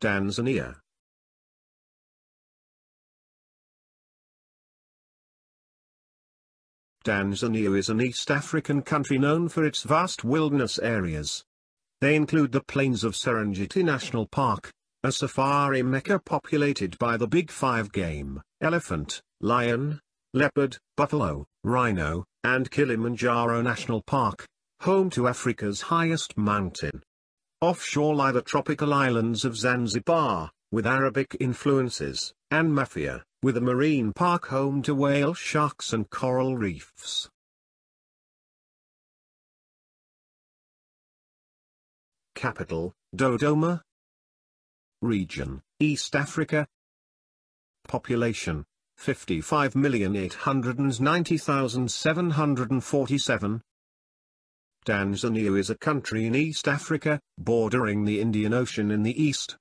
Tanzania. Tanzania is an East African country known for its vast wilderness areas. They include the plains of Serengeti National Park, a safari mecca populated by the Big Five game, elephant, lion, leopard, buffalo, rhino, and Kilimanjaro National Park, home to Africa's highest mountain. Offshore lie the tropical islands of Zanzibar, with Arabic influences, and Mafia, with a marine park home to whale sharks and coral reefs. Capital, Dodoma. Region, East Africa. Population, 55,890,747. Tanzania is a country in East Africa, bordering the Indian Ocean in the east.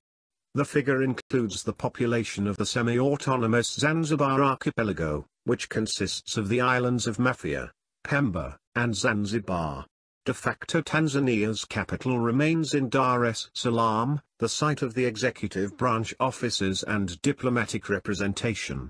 The figure includes the population of the semi-autonomous Zanzibar archipelago, which consists of the islands of Mafia, Pemba, and Zanzibar. De facto Tanzania's capital remains in Dar es Salaam, the site of the executive branch offices and diplomatic representation.